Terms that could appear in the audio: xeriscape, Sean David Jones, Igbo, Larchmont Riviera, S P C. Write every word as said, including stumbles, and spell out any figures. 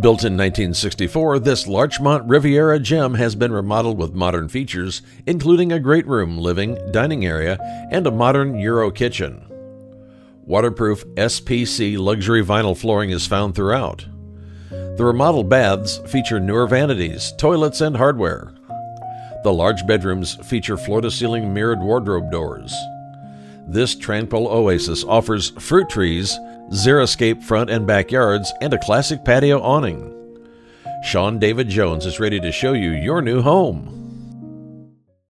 Built in nineteen sixty-four, this Larchmont Riviera gem has been remodeled with modern features, including a great room, living, dining area, and a modern Euro kitchen. Waterproof S P C luxury vinyl flooring is found throughout. The remodeled baths feature newer vanities, toilets, and hardware. The large bedrooms feature floor-to-ceiling mirrored wardrobe doors. This tranquil oasis offers fruit trees, xeriscape front and backyards, and a classic patio awning. Sean David Jones is ready to show you your new home.